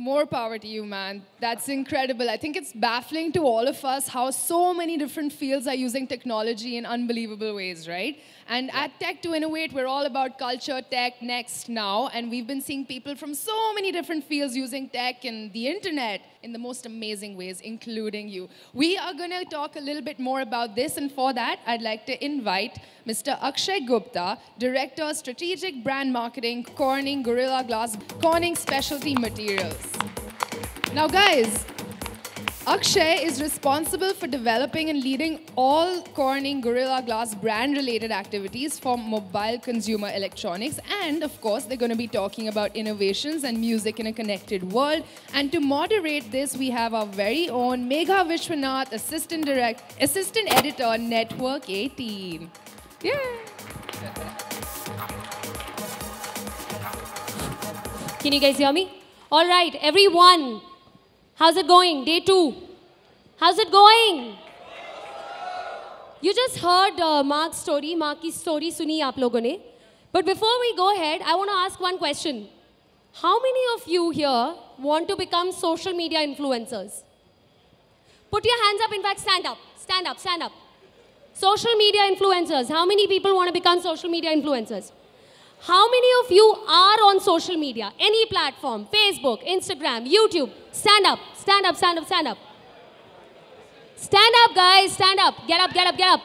More power to you, man. That's incredible. I think it's baffling to all of us how so many different fields are using technology in unbelievable ways, right? And yeah. At Tech2Innovate, we're all about culture, tech, next, now. And we've been seeing people from so many different fields using tech and the internet in the most amazing ways, including you. We are going to talk a little bit more about this. And for that, I'd like to invite Mr. Akshay Gupta, Director, Strategic Brand Marketing, Corning Gorilla Glass, Corning Specialty Materials. Now guys, Akshay is responsible for developing and leading all Corning Gorilla Glass brand related activities for mobile consumer electronics, and of course they're going to be talking about innovations and music in a connected world. And to moderate this, we have our very own Megha Vishwanath, Assistant Editor, Network 18. Yeah. Can you guys hear me? All right, everyone, how's it going? Day 2. How's it going? You just heard Mark's story, Mark की story सुनी आप लोगों ने. But before we go ahead, I want to ask one question. How many of you here want to become social media influencers? Put your hands up, in fact, stand up, stand up, stand up. Social media influencers, how many people want to become social media influencers? How many of you are on social media, any platform, Facebook, Instagram, YouTube? Stand up, stand up, stand up, stand up. Stand up, guys, stand up. Get up, get up, get up.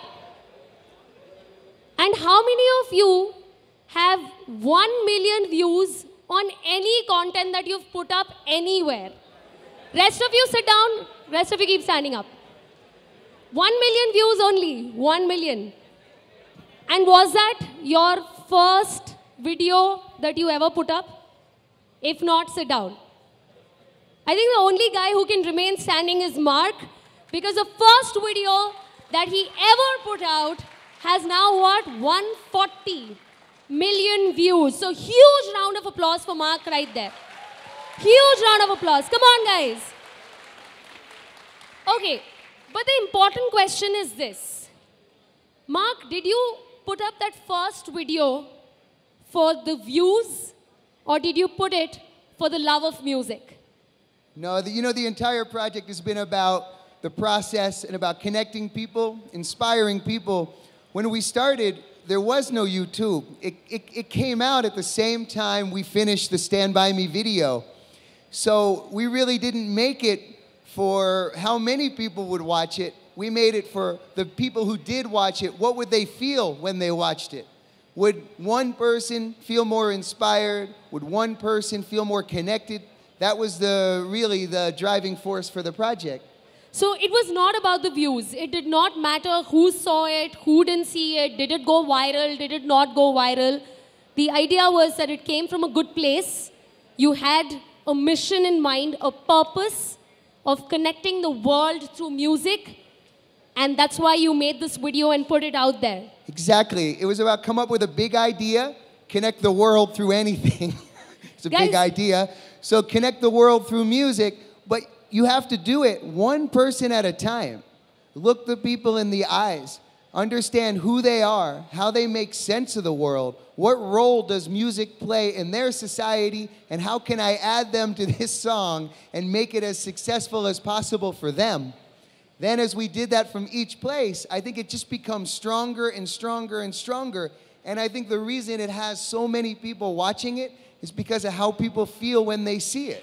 And how many of you have 1 million views on any content that you've put up anywhere? Rest of you sit down, rest of you keep standing up. 1 million views only, 1 million. And was that your first video that you ever put up? If not, sit down. I think the only guy who can remain standing is Mark, because the first video that he ever put out has now what? 140 million views. So huge round of applause for Mark right there. Huge round of applause. Come on, guys. Okay, but the important question is this. Mark, did you put up that first video for the views, or did you put it for the love of music? No, the entire project has been about the process and about connecting people, inspiring people. When we started, there was no YouTube. It came out at the same time we finished the Stand By Me video. So we really didn't make it for how many people would watch it. We made it for the people who did watch it. What would they feel when they watched it? Would one person feel more inspired? Would one person feel more connected? That was really the driving force for the project. So it was not about the views. It did not matter who saw it, who didn't see it. Did it go viral? Did it not go viral? The idea was that it came from a good place. You had a mission in mind, a purpose of connecting the world through music. And that's why you made this video and put it out there. Exactly. It was about come up with a big idea, connect the world through anything. It's a big idea. So connect the world through music, but you have to do it one person at a time. Look the people in the eyes. Understand who they are, how they make sense of the world. What role does music play in their society, and how can I add them to this song and make it as successful as possible for them? Then as we did that from each place, I think it just becomes stronger and stronger and stronger. And I think the reason it has so many people watching it is because of how people feel when they see it.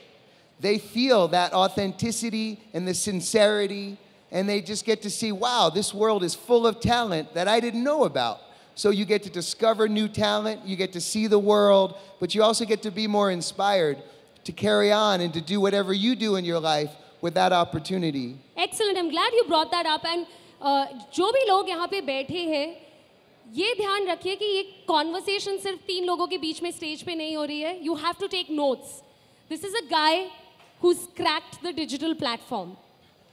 They feel that authenticity and the sincerity, and they just get to see, wow, this world is full of talent that I didn't know about. So you get to discover new talent, you get to see the world, but you also get to be more inspired to carry on and to do whatever you do in your life with that opportunity. Excellent. I'm glad you brought that up. And जो भी लोग यहाँ पे बैठे हैं, ये ध्यान रखिए कि ये conversation सिर्फ 3 लोगों के बीच में stage पे नहीं हो रही है. You have to take notes. This is a guy who's cracked the digital platform.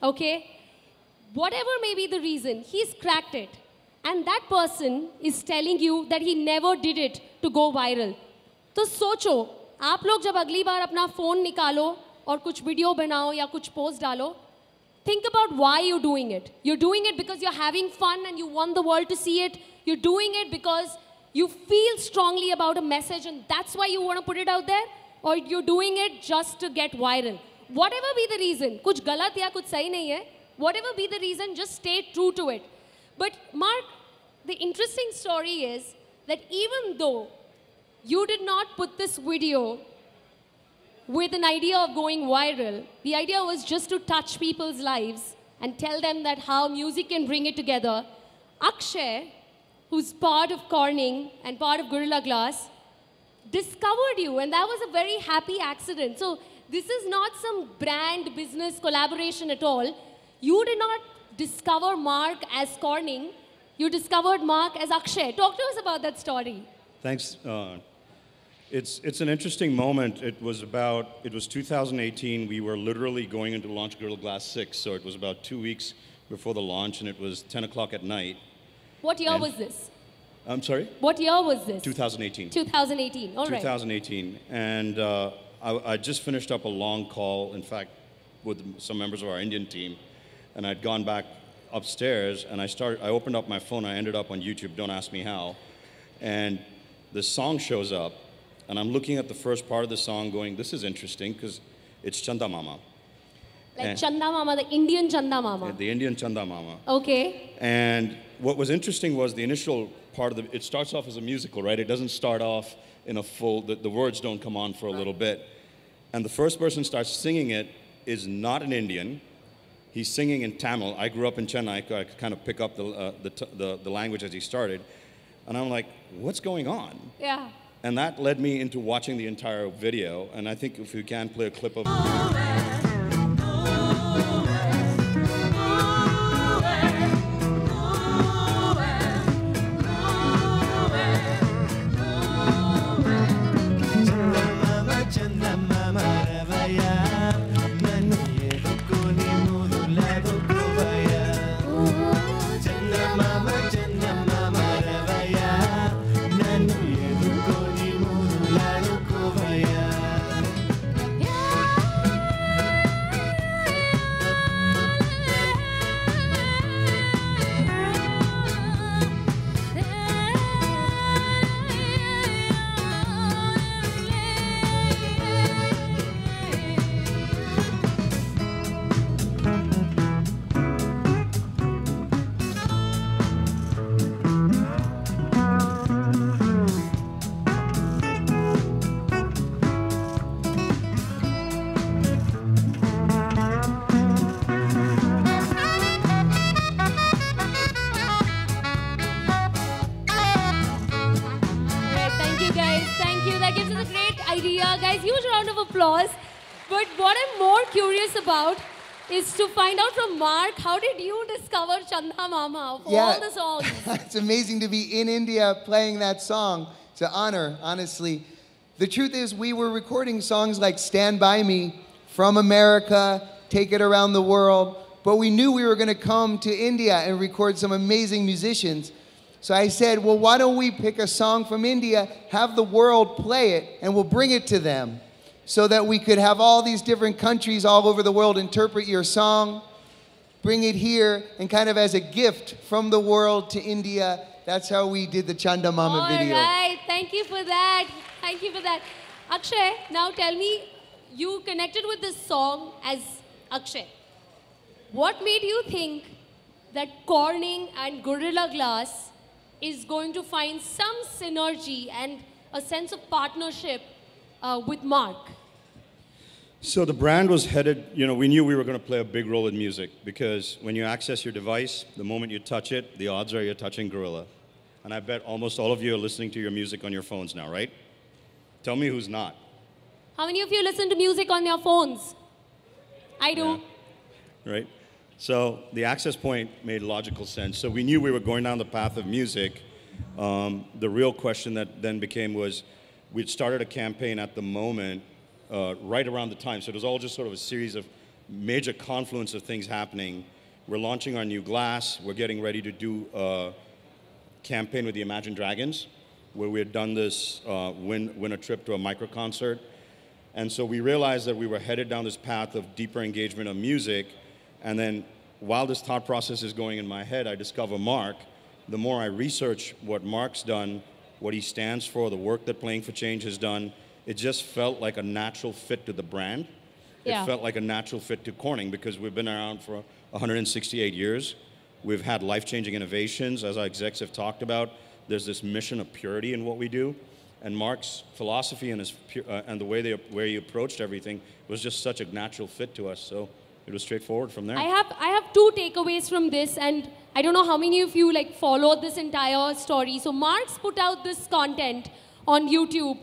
Okay? Whatever may be the reason, he's cracked it. And that person is telling you that he never did it to go viral. तो सोचो, आप लोग जब अगली बार अपना phone निकालो और कुछ वीडियो बनाओ या कुछ पोस्ट डालो, think about why you're doing it. You're doing it because you're having fun and you want the world to see it. You're doing it because you feel strongly about a message and that's why you want to put it out there. or you're doing it just to get viral. Whatever be the reason, कुछ गलत या कुछ सही नहीं है. Whatever be the reason, just stay true to it. But Mark, the interesting story is that even though you did not put this video with an idea of going viral, the idea was just to touch people's lives and tell them that how music can bring it together. Akshay, who's part of Corning and part of Gorilla Glass, discovered you, and that was a very happy accident. So this is not some brand business collaboration at all. You did not discover Mark as Corning. You discovered Mark as Akshay. Talk to us about that story. Thanks. It's an interesting moment. It was 2018. We were literally going into launch Gorilla Glass 6, so it was about 2 weeks before the launch, and it was 10 o'clock at night. What year was this? I'm sorry? What year was this? 2018. 2018, all right. 2018, and I just finished up a long call, in fact, with some members of our Indian team, and I'd gone back upstairs, and I opened up my phone, I ended up on YouTube, don't ask me how, and this song shows up, and I'm looking at the first part of the song going, this is interesting, because it's Chanda Mama. Like Chanda Mama, the Indian Chanda Mama. The Indian Chanda Mama. Okay. And what was interesting was the initial part of it starts off as a musical, right? It doesn't start off in a full, the words don't come on for a little bit. And the first person starts singing it is not an Indian. He's singing in Tamil. I grew up in Chennai. I could kind of pick up the language as he started. And I'm like, what's going on? Yeah. And that led me into watching the entire video. And I think if you can play a clip of... But what I'm more curious about is to find out from Mark, how did you discover Chanda Mama for all the songs? It's amazing to be in India playing that song. It's an honor, honestly. The truth is we were recording songs like Stand By Me, From America, Take It Around the World, but we knew we were going to come to India and record some amazing musicians. So I said, well, why don't we pick a song from India, have the world play it, and we'll bring it to them, so that we could have all these different countries all over the world interpret your song, bring it here, and kind of as a gift from the world to India. That's how we did the Chanda Mama video. All right, thank you for that. Thank you for that. Akshay, now tell me, you connected with this song as Akshay. What made you think that Corning and Gorilla Glass is going to find some synergy and a sense of partnership with Mark? So the brand was headed, we knew we were going to play a big role in music, because when you access your device, the moment you touch it, the odds are you're touching Gorilla. And I bet almost all of you are listening to your music on your phones now, right? Tell me who's not. How many of you listen to music on your phones? I do. Yeah. Right? So the access point made logical sense. So we knew we were going down the path of music. The real question that then became was, we'd started a campaign at the moment right around the time. So it was all just sort of a series of major confluence of things happening. We're launching our new glass. We're getting ready to do a campaign with the Imagine Dragons, where we had done this win a trip to a micro concert. And so we realized that we were headed down this path of deeper engagement of music. And then while this thought process is going in my head, I discover Mark. The more I research what Mark's done, what he stands for, the work that Playing for Change has done, It just felt like a natural fit to the brand. Yeah. It felt like a natural fit to Corning because we've been around for 168 years. We've had life-changing innovations, as our execs have talked about. There's this mission of purity in what we do. And Mark's philosophy and, the way he approached everything was just such a natural fit to us. So it was straightforward from there. I have two takeaways from this, and I don't know how many of you like followed this entire story. So Mark's put out this content on YouTube,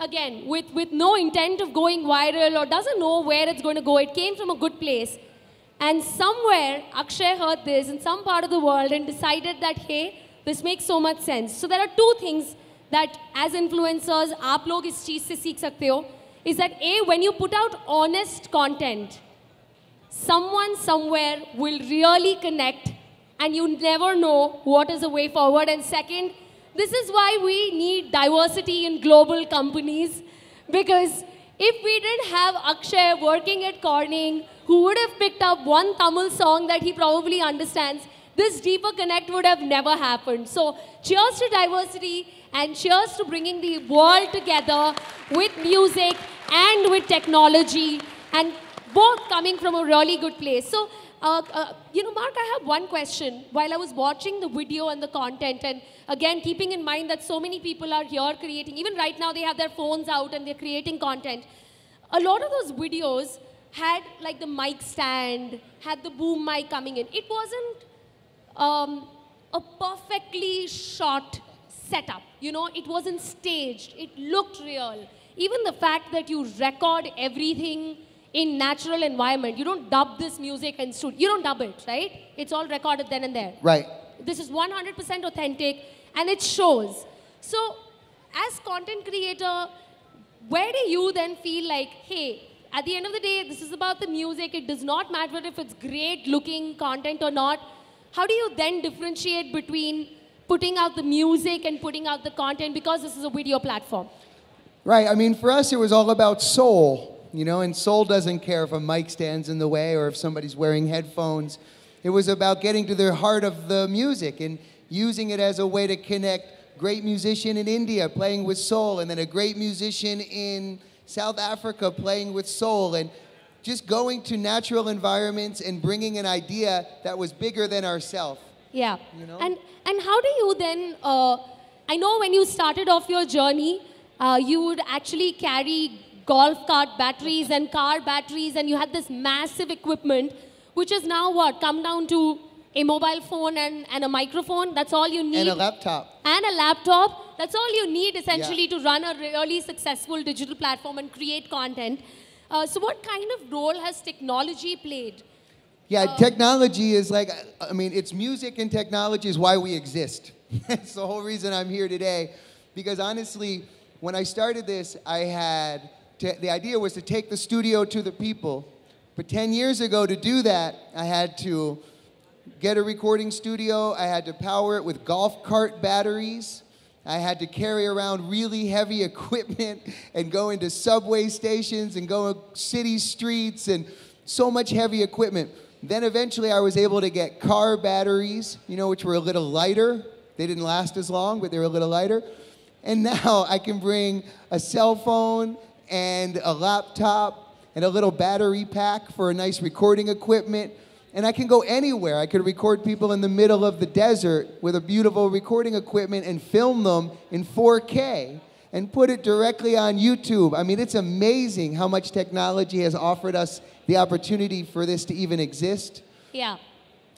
again, with no intent of going viral or doesn't know where it's going to go. It came from a good place. And somewhere, Akshay heard this in some part of the world and decided that, hey, this makes so much sense. So there are two things that as influencers, aap log is cheez se seekh sakte ho, is that A, when you put out honest content, someone somewhere will really connect and you never know what is the way forward. And second, this is why we need diversity in global companies, because if we didn't have Akshay working at Corning, who would have picked up one Tamil song that he probably understands, this deeper connect would have never happened. So cheers to diversity and cheers to bringing the world together with music and with technology, and both coming from a really good place. So, you know, Mark, I have one question. While I was watching the video and the content, and again, keeping in mind that so many people are here creating, even right now they have their phones out and they're creating content. A lot of those videos had like the mic stand, had the boom mic coming in. It wasn't a perfectly shot setup, you know, it wasn't staged, it looked real. Even the fact that you record everything in natural environment, you don't dub this music and studio, you don't dub it, right? It's all recorded then and there. Right. This is 100% authentic and it shows. So as content creator, where do you then feel like, hey, at the end of the day, this is about the music, it does not matter if it's great looking content or not. How do you then differentiate between putting out the music and putting out the content, because this is a video platform? Right, I mean, for us, it was all about soul, you know, and soul doesn't care if a mic stands in the way or if somebody's wearing headphones. It was about getting to the heart of the music and using it as a way to connect great musician in India playing with soul, and then a great musician in South Africa playing with soul, and just going to natural environments and bringing an idea that was bigger than ourselves. Yeah. You know? And how do you then, I know when you started off your journey, you would actually carry golf cart batteries and car batteries, and you had this massive equipment, which is now what? Come down to a mobile phone and a microphone. That's all you need. And a laptop. And a laptop. That's all you need, essentially, yeah, to run a really successful digital platform and create content. So what kind of role has technology played? Yeah, technology is like, I mean, it's music and technology is why we exist. That's the whole reason I'm here today. Because honestly, when I started this, I had, the idea was to take the studio to the people. But 10 years ago, to do that, I had to get a recording studio. I had to power it with golf cart batteries. I had to carry around really heavy equipment and go into subway stations and go to city streets and so much heavy equipment. Then eventually I was able to get car batteries, you know, which were a little lighter. They didn't last as long, but they were a little lighter. And now I can bring a cell phone and a laptop and a little battery pack for a nice recording equipment. And I can go anywhere. I could record people in the middle of the desert with a beautiful recording equipment and film them in 4K and put it directly on YouTube. I mean, it's amazing how much technology has offered us the opportunity for this to even exist. Yeah.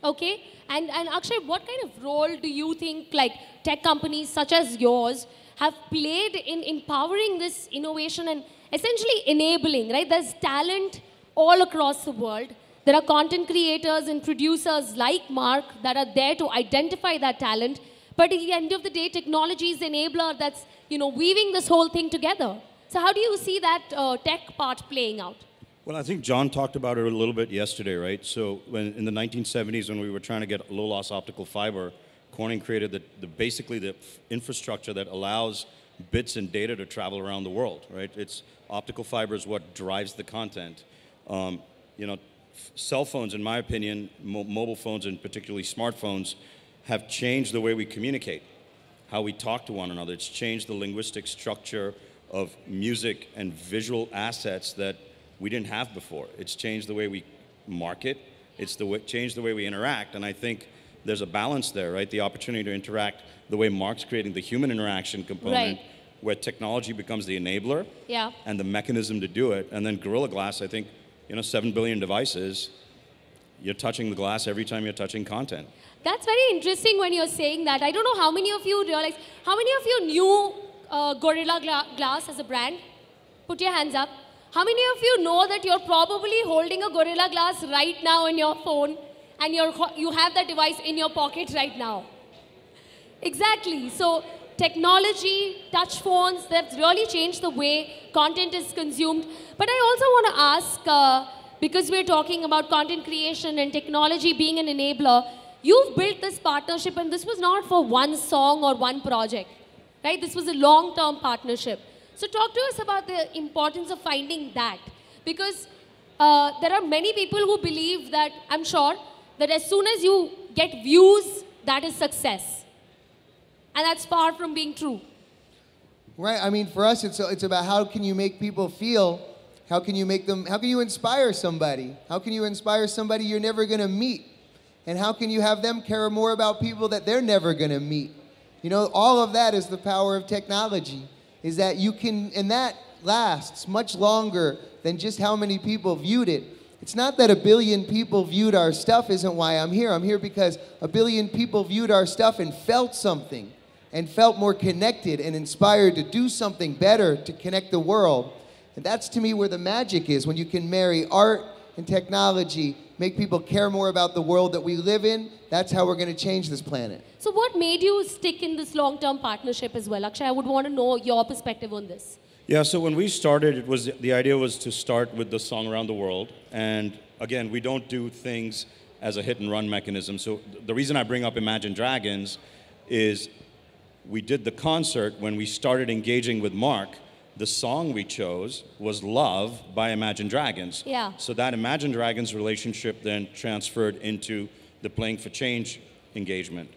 Okay. And Akshay, what kind of role do you think like tech companies such as yours have played in empowering this innovation and essentially enabling, right? There's talent all across the world. There are content creators and producers like Mark that are there to identify that talent. But at the end of the day, technology is the enabler that's, you know, weaving this whole thing together. So how do you see that tech part playing out? Well, I think John talked about it a little bit yesterday, right? So when, in the 1970s, when we were trying to get low-loss optical fiber, Corning created basically the infrastructure that allows bits and data to travel around the world, right? It's optical fiber is what drives the content. You know, cell phones, in my opinion, mobile phones and particularly smartphones, have changed the way we communicate, how we talk to one another. It's changed the linguistic structure of music and visual assets that we didn't have before. It's changed the way we market. It's changed the way we interact. And I think there's a balance there, right? The opportunity to interact the way Mark's creating the human interaction component, right, where technology becomes the enabler, yeah, and the mechanism to do it. And then Gorilla Glass, I think, 7 billion devices, you're touching the glass every time you're touching content. That's very interesting when you're saying that. I don't know how many of you realize, how many of you knew Gorilla Glass as a brand? Put your hands up. How many of you know that you're probably holding a Gorilla Glass right now in your phone and you have that device in your pocket right now? Exactly. So technology, touch phones, they've really changed the way content is consumed. But I also want to ask, because we're talking about content creation and technology being an enabler, you've built this partnership, and this was not for one song or one project, right? This was a long-term partnership. So talk to us about the importance of finding that, because there are many people who believe that, I'm sure, that as soon as you get views, that is success. And that's far from being true. Right, I mean, for us, it's about how can you make people feel, how can you inspire somebody? How can you inspire somebody you're never gonna meet? And how can you have them care more about people that they're never gonna meet? You know, all of that is the power of technology. Is that you can, and that lasts much longer than just how many people viewed it. It's not that 1 billion people viewed our stuff isn't why I'm here. I'm here because 1 billion people viewed our stuff and felt something, and felt more connected and inspired to do something better to connect the world. And that's, to me, where the magic is, when you can marry art and technology, make people care more about the world that we live in. That's how we're going to change this planet. So what made you stick in this long-term partnership as well? Akshay, I would want to know your perspective on this. Yeah, so when we started, it was the idea was to start with the song Around the World. And again, we don't do things as a hit-and-run mechanism. So the reason I bring up Imagine Dragons is we did the concert when we started engaging with Mark. The song we chose was Love by Imagine Dragons. Yeah. So that Imagine Dragons relationship then transferred into the Playing for Change engagement.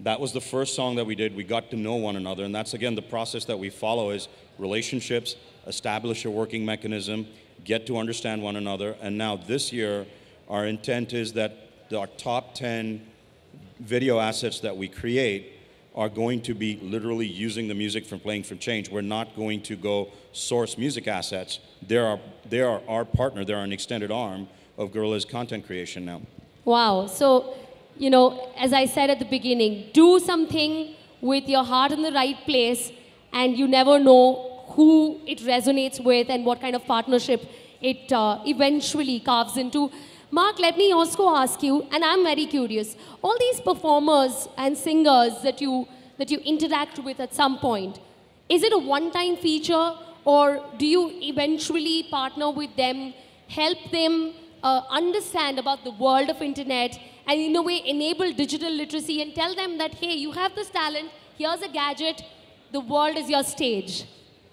That was the first song that we did. We got to know one another. And that's, again, the process that we follow is relationships, establish a working mechanism, get to understand one another. And now this year, our intent is that our top 10 video assets that we create are going to be literally using the music from Playing for Change. We're not going to go source music assets. They are our partner. They're an extended arm of Gorilla's content creation now. Wow. So, you know, as I said at the beginning, do something with your heart in the right place, and you never know who it resonates with and what kind of partnership it eventually carves into. Mark, let me also ask you, and I'm very curious, all these performers and singers that you interact with at some point, is it a one-time feature, or do you eventually partner with them, help them understand about the world of internet, and in a way enable digital literacy and tell them that, hey, you have this talent, here's a gadget, the world is your stage?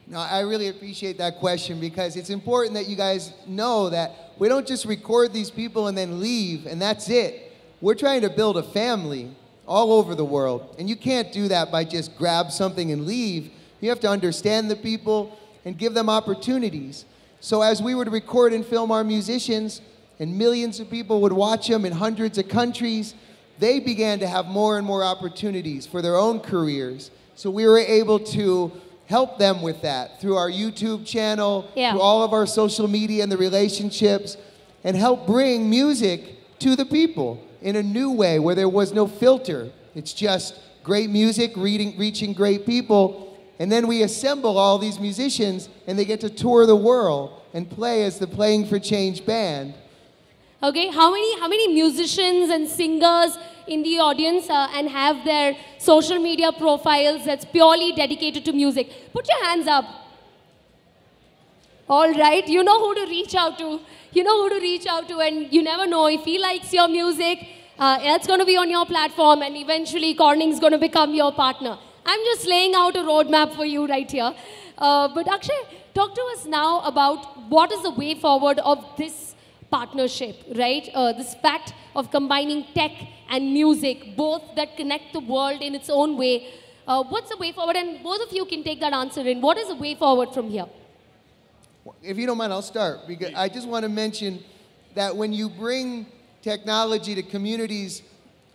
No, I really appreciate that question, because it's important that you guys know that we don't just record these people and then leave, and that's it. We're trying to build a family all over the world, and you can't do that by just grab something and leave. You have to understand the people and give them opportunities. So as we would record and film our musicians, and millions of people would watch them in hundreds of countries, they began to have more and more opportunities for their own careers. So we were able to help them with that through our YouTube channel, yeah, through all of our social media and the relationships, and help bring music to the people in a new way where there was no filter. It's just great music, reaching great people, and then we assemble all these musicians and they get to tour the world and play as the Playing for Change band. Okay, how many musicians and singers in the audience and have their social media profiles that's purely dedicated to music? Put your hands up. All right, you know who to reach out to. You know who to reach out to, and you never know if he likes your music, that's going to be on your platform, and eventually Corning's going to become your partner. I'm just laying out a roadmap for you right here. But Akshay, talk to us now about what is the way forward of this partnership, right? This fact of combining tech and music, both that connect the world in its own way. What's the way forward? And both of you can take that answer in. What is the way forward from here? If you don't mind, I'll start, because I just want to mention that when you bring technology to communities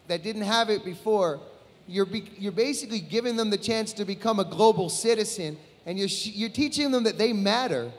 that didn't have it before, you're basically giving them the chance to become a global citizen, and you're teaching them that they matter.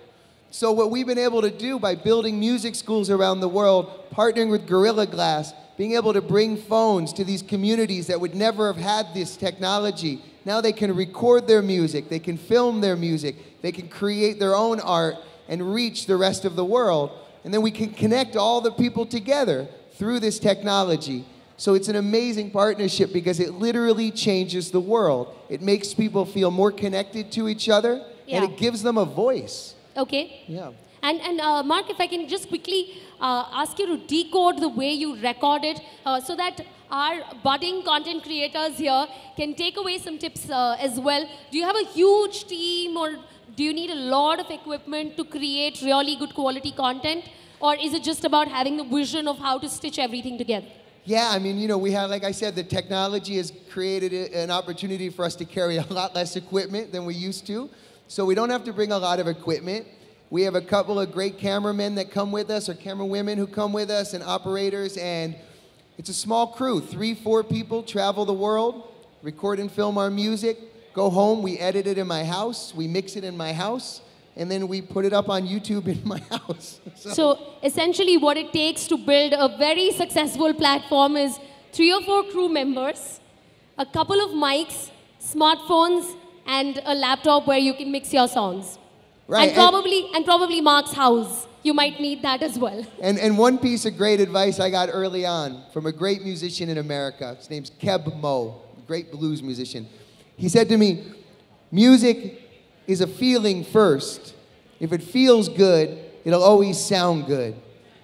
So what we've been able to do by building music schools around the world, partnering with Gorilla Glass, being able to bring phones to these communities that would never have had this technology. Now they can record their music, they can film their music, they can create their own art and reach the rest of the world. And then we can connect all the people together through this technology. So it's an amazing partnership because it literally changes the world. It makes people feel more connected to each other, and it gives them a voice. Okay. Yeah. And Mark, if I can just quickly ask you to decode the way you record it so that our budding content creators here can take away some tips as well. Do you have a huge team, or do you need a lot of equipment to create really good quality content? Or is it just about having the vision of how to stitch everything together? Yeah, I mean, you know, we have, like I said, the technology has created an opportunity for us to carry a lot less equipment than we used to. So we don't have to bring a lot of equipment. We have a couple of great cameramen that come with us, or camerawomen who come with us, and operators, and it's a small crew. 3-4 people travel the world, record and film our music, go home, we edit it in my house, we mix it in my house, and then we put it up on YouTube in my house. So essentially what it takes to build a very successful platform is 3 or 4 crew members, a couple of mics, smartphones, and a laptop where you can mix your songs. Right. And probably Mark's house. You might need that as well. And one piece of great advice I got early on from a great musician in America. His name's Keb Mo, great blues musician. He said to me, music is a feeling first. If it feels good, it'll always sound good.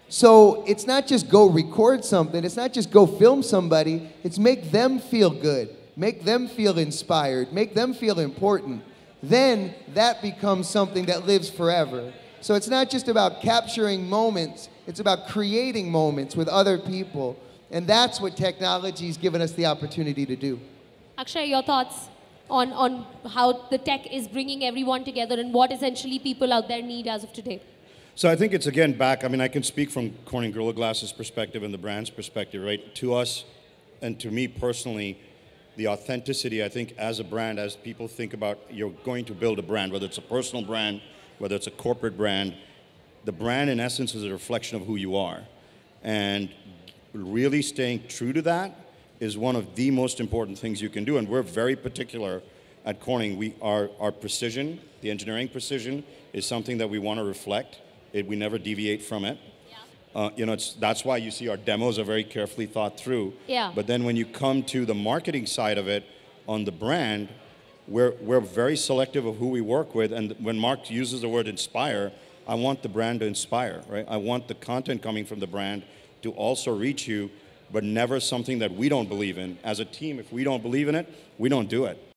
So it's not just go record something. It's not just go film somebody. It's make them feel good. Make them feel inspired. Make them feel important. Then that becomes something that lives forever. So it's not just about capturing moments, it's about creating moments with other people. And that's what technology's given us the opportunity to do. Akshay, your thoughts on how the tech is bringing everyone together and what essentially people out there need as of today? So I think it's, again, back, I mean, I can speak from Corning Gorilla Glass's perspective and the brand's perspective, right? To us and to me personally, the authenticity, I think, as a brand, as people think about, you're going to build a brand, whether it's a personal brand, whether it's a corporate brand, the brand, in essence, is a reflection of who you are. And really staying true to that is one of the most important things you can do. And we're very particular at Corning. Our precision, the engineering precision, is something that we want to reflect. We never deviate from it. You know, that's why you see our demos are very carefully thought through. Yeah. But then when you come to the marketing side of it, on the brand, we're very selective of who we work with. And when Mark uses the word inspire, I want the brand to inspire, right? I want the content coming from the brand to also reach you, but never something that we don't believe in. As a team, if we don't believe in it, we don't do it.